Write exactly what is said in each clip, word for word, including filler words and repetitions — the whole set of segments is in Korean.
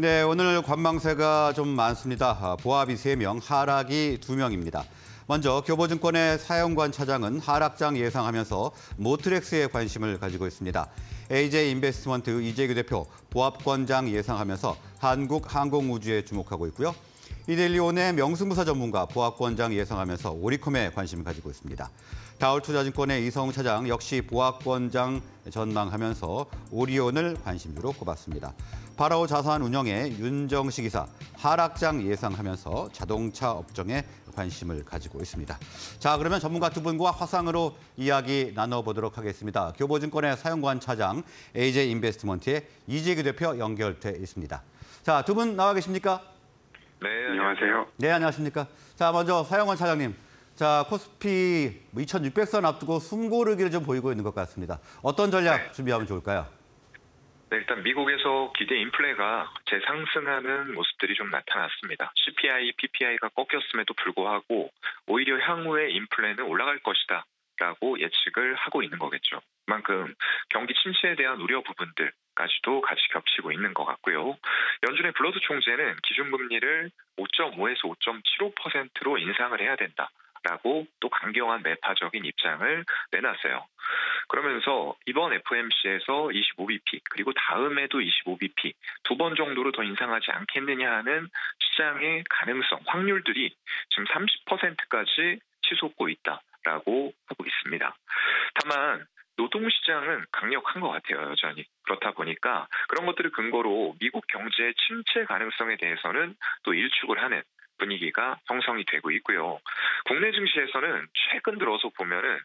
네, 오늘 관망세가 좀 많습니다. 보합이 세 명, 하락이 두 명입니다. 먼저 교보증권의 사영관 차장은 하락장 예상하면서 모트렉스에 관심을 가지고 있습니다. 에이제이인베스트먼트 이재규 대표, 보합권장 예상하면서 한국항공우주에 주목하고 있고요. 이데일리온의 명승부사 전문가, 보합권장 예상하면서 오리콤에 관심을 가지고 있습니다. 다울투자증권의 이성우 차장 역시 보합권장 전망하면서 오리온을 관심주로 꼽았습니다. 바라오 자산운영의 윤정식 이사, 하락장 예상하면서 자동차 업종에 관심을 가지고 있습니다. 자, 그러면 전문가 두 분과 화상으로 이야기 나눠보도록 하겠습니다. 교보증권의 사영관 차장, 에이제이인베스트먼트의 이재규 대표 연결돼 있습니다. 자, 두 분 나와 계십니까? 네, 안녕하세요. 네, 안녕하십니까? 자, 먼저 사영관 차장님. 자, 코스피 이천육백 선 앞두고 숨고르기를 좀 보이고 있는 것 같습니다. 어떤 전략 준비하면 좋을까요? 네, 일단 미국에서 기대 인플레가 재상승하는 모습들이 좀 나타났습니다. 씨피아이, 피피아이가 꺾였음에도 불구하고 오히려 향후에 인플레는 올라갈 것이다 라고 예측을 하고 있는 거겠죠. 그만큼 경기 침체에 대한 우려 부분들까지도 같이 겹치고 있는 것 같고요. 연준의 블러드 총재는 기준금리를 오 점 오에서 오 점 칠오 퍼센트로 인상을 해야 된다 라고 또 강경한 매파적인 입장을 내놨어요. 그러면서 이번 에프오엠씨에서 이십오 비피 그리고 다음에도 이십오 비피 두 번 정도로 더 인상하지 않겠느냐 하는 시장의 가능성, 확률들이 지금 삼십 퍼센트까지 치솟고 있다라고 하고 있습니다. 다만 노동시장은 강력한 것 같아요, 여전히. 그렇다 보니까 그런 것들을 근거로 미국 경제의 침체 가능성에 대해서는 또 일축을 하는 분위기가 형성이 되고 있고요. 국내 증시에서는 최근 들어서 보면은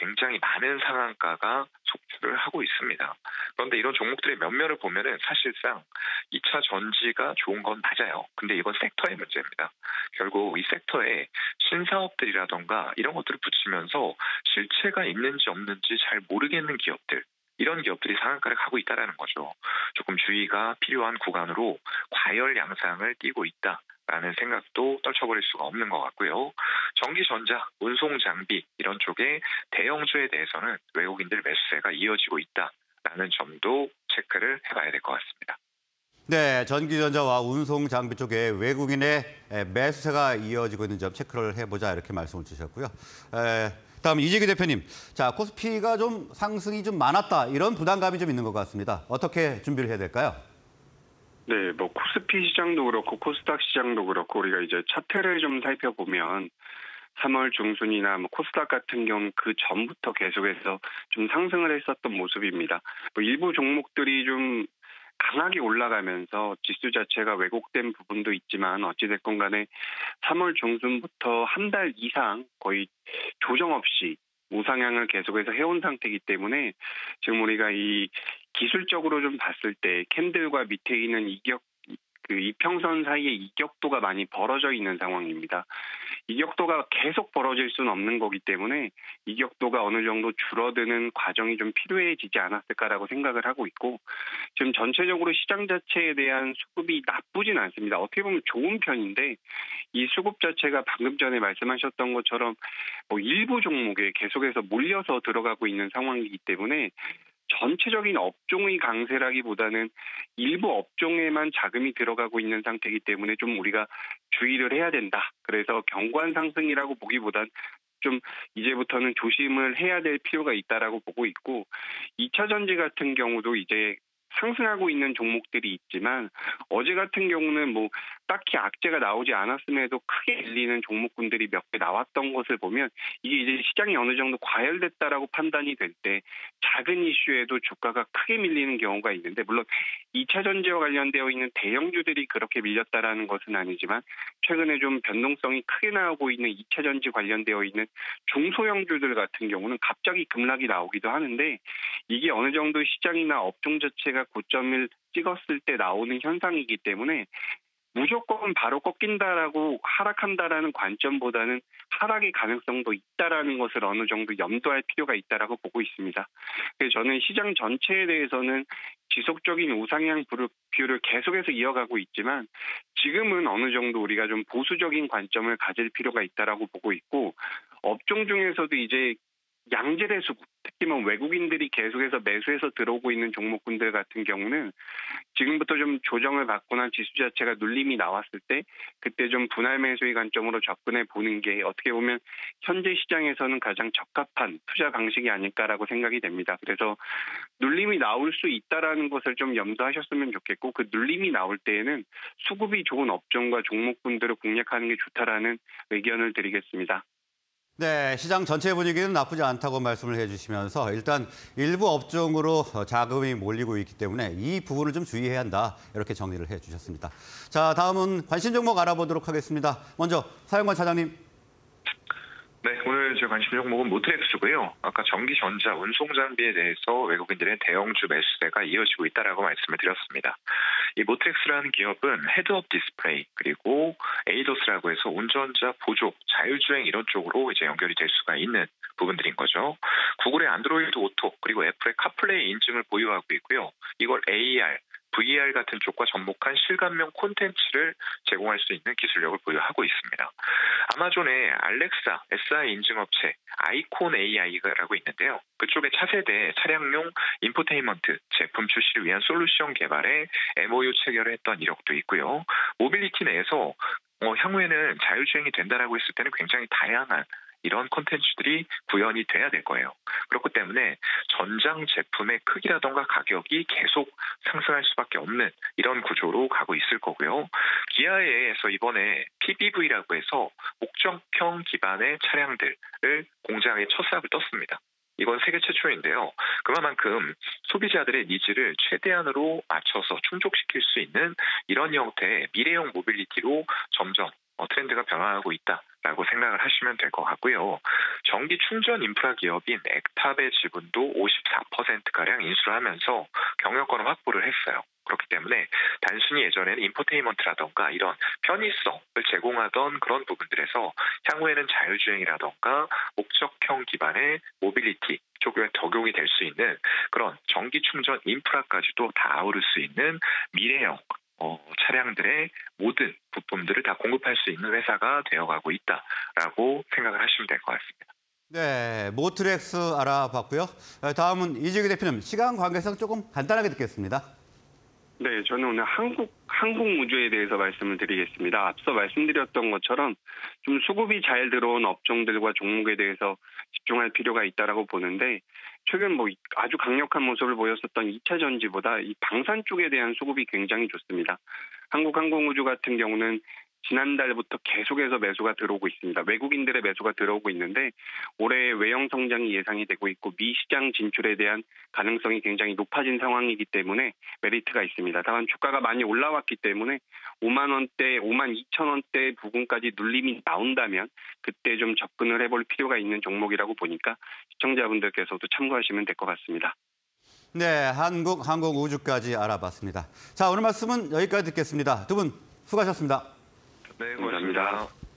굉장히 많은 상한가가 속출을 하고 있습니다. 그런데 이런 종목들의 면면을 보면은 사실상 이 차 전지가 좋은 건 맞아요. 근데 이건 섹터의 문제입니다. 결국 이 섹터에 신사업들이라던가 이런 것들을 붙이면서 실체가 있는지 없는지 잘 모르겠는 기업들, 이런 기업들이 상한가를 가고 있다는 거죠. 조금 주의가 필요한 구간으로 과열 양상을 띄고 있다 라는 생각도 떨쳐버릴 수가 없는 것 같고요. 전기전자, 운송장비 이런 쪽의 대형주에 대해서는 외국인들 매수세가 이어지고 있다라는 점도 체크를 해봐야 될 것 같습니다. 네, 전기전자와 운송장비 쪽에 외국인의 매수세가 이어지고 있는 점 체크를 해보자 이렇게 말씀을 주셨고요. 에, 다음 이재규 대표님, 자 코스피가 좀 상승이 좀 많았다 이런 부담감이 좀 있는 것 같습니다. 어떻게 준비를 해야 될까요? 네, 뭐 코스피 시장도 그렇고 코스닥 시장도 그렇고 우리가 이제 차트를 좀 살펴보면 삼월 중순이나 뭐 코스닥 같은 경우 그 전부터 계속해서 좀 상승을 했었던 모습입니다. 뭐 일부 종목들이 좀 강하게 올라가면서 지수 자체가 왜곡된 부분도 있지만 어찌됐건 간에 삼월 중순부터 한 달 이상 거의 조정 없이 우상향을 계속해서 해온 상태이기 때문에 지금 우리가 이 기술적으로 좀 봤을 때 캔들과 밑에 있는 이격, 그 이평선 사이의 이격도가 많이 벌어져 있는 상황입니다. 이격도가 계속 벌어질 수는 없는 거기 때문에 이격도가 어느 정도 줄어드는 과정이 좀 필요해지지 않았을까라고 생각을 하고 있고 지금 전체적으로 시장 자체에 대한 수급이 나쁘진 않습니다. 어떻게 보면 좋은 편인데 이 수급 자체가 방금 전에 말씀하셨던 것처럼 뭐 일부 종목에 계속해서 몰려서 들어가고 있는 상황이기 때문에 전체적인 업종의 강세라기보다는 일부 업종에만 자금이 들어가고 있는 상태이기 때문에 좀 우리가 주의를 해야 된다. 그래서 경관 상승이라고 보기보단 좀 이제부터는 조심을 해야 될 필요가 있다라고 보고 있고 이 차 전지 같은 경우도 이제 상승하고 있는 종목들이 있지만 어제 같은 경우는 뭐 딱히 악재가 나오지 않았음에도 크게 밀리는 종목군들이 몇 개 나왔던 것을 보면 이게 이제 시장이 어느 정도 과열됐다라고 판단이 될 때 작은 이슈에도 주가가 크게 밀리는 경우가 있는데 물론 이 차 전지와 관련되어 있는 대형주들이 그렇게 밀렸다라는 것은 아니지만 최근에 좀 변동성이 크게 나오고 있는 이 차 전지 관련되어 있는 중소형주들 같은 경우는 갑자기 급락이 나오기도 하는데 이게 어느 정도 시장이나 업종 자체가 구 점 일 찍었을 때 나오는 현상이기 때문에 무조건 바로 꺾인다라고 하락한다라는 관점보다는 하락의 가능성도 있다라는 것을 어느 정도 염두할 필요가 있다라고 보고 있습니다. 그래서 저는 시장 전체에 대해서는 지속적인 우상향 비율을 계속해서 이어가고 있지만 지금은 어느 정도 우리가 좀 보수적인 관점을 가질 필요가 있다라고 보고 있고 업종 중에서도 이제 양재대수, 특히면 외국인들이 계속해서 매수해서 들어오고 있는 종목군들 같은 경우는 지금부터 좀 조정을 받거나 지수 자체가 눌림이 나왔을 때 그때 좀 분할 매수의 관점으로 접근해 보는 게 어떻게 보면 현재 시장에서는 가장 적합한 투자 방식이 아닐까라고 생각이 됩니다. 그래서 눌림이 나올 수 있다라는 것을 좀 염두하셨으면 좋겠고, 그 눌림이 나올 때에는 수급이 좋은 업종과 종목군들을 공략하는 게 좋다라는 의견을 드리겠습니다. 네, 시장 전체 분위기는 나쁘지 않다고 말씀을 해주시면서 일단 일부 업종으로 자금이 몰리고 있기 때문에 이 부분을 좀 주의해야 한다, 이렇게 정리를 해주셨습니다. 자, 다음은 관심 종목 알아보도록 하겠습니다. 먼저 사영관 차장님. 네, 오늘 제 관심 종목은 모트렉스고요. 아까 전기전자 운송장비에 대해서 외국인들의 대형주 매수세가 이어지고 있다라고 말씀을 드렸습니다. 이 모트렉스라는 기업은 헤드업 디스플레이 그리고 에이더스라고 해서 운전자 보조, 자율주행 이런 쪽으로 이제 연결이 될 수가 있는 부분들인 거죠. 구글의 안드로이드 오토 그리고 애플의 카플레이 인증을 보유하고 있고요. 이걸 에이알, 브이알 같은 쪽과 접목한 실감형 콘텐츠를 제공할 수 있는 기술력을 보유하고 있습니다. 아마존의 알렉사에스아이 인증업체 아이콘 에이아이라고 있는데요. 그쪽의 차세대 차량용 인포테인먼트 제품 출시를 위한 솔루션 개발에 엠오유 체결을 했던 이력도 있고요. 모빌리티 내에서 어, 향후에는 자율주행이 된다라고 했을 때는 굉장히 다양한 이런 콘텐츠들이 구현이 돼야 될 거예요. 그렇기 때문에 전장 제품의 크기라던가 가격이 계속 상승할 수밖에 없는 이런 구조로 가고 있을 거고요. 기아에서 이번에 피비브이라고 해서 목적형 기반의 차량들을 공장에 첫 삽을 떴습니다. 이건 세계 최초인데요. 그만큼 소비자들의 니즈를 최대한으로 맞춰서 충족시킬 수 있는 이런 형태의 미래형 모빌리티로 점점 트렌드가 변화하고 있다라고 생각을 하시면 될 것 같고요. 전기 충전 인프라 기업인 액탑의 지분도 오십사 퍼센트가량 인수를 하면서 경영권을 확보를 했어요. 그렇기 때문에 단순히 예전에는 인포테인먼트라던가 이런 편의성을 제공하던 그런 부분들에서 향후에는 자율주행이라던가 목적형 기반의 모빌리티 쪽에 적용이 될 수 있는 그런 전기 충전 인프라까지도 다 아우를 수 있는 미래형 어, 차량들의 모든 부품들을 다 공급할 수 있는 회사가 되어가고 있다라고 생각을 하시면 될 것 같습니다. 네, 모트렉스 알아봤고요. 다음은 이재규 대표님, 시간 관계상 조금 간단하게 듣겠습니다. 네, 저는 오늘 한국 항공우주에 대해서 말씀을 드리겠습니다. 앞서 말씀드렸던 것처럼 좀 수급이 잘 들어온 업종들과 종목에 대해서 집중할 필요가 있다라고 보는데, 최근 뭐 아주 강력한 모습을 보였었던 이차 전지보다 이 방산 쪽에 대한 수급이 굉장히 좋습니다. 한국항공우주 같은 경우는 지난달부터 계속해서 매수가 들어오고 있습니다. 외국인들의 매수가 들어오고 있는데 올해 외형 성장이 예상이 되고 있고 미 시장 진출에 대한 가능성이 굉장히 높아진 상황이기 때문에 메리트가 있습니다. 다만 주가가 많이 올라왔기 때문에 오만 원대, 오만 이천 원대 부근까지 눌림이 나온다면 그때 좀 접근을 해볼 필요가 있는 종목이라고 보니까 시청자분들께서도 참고하시면 될 것 같습니다. 네, 한국항공우주까지 알아봤습니다. 자, 오늘 말씀은 여기까지 듣겠습니다. 두 분 수고하셨습니다. 네, 고맙습니다. 감사합니다.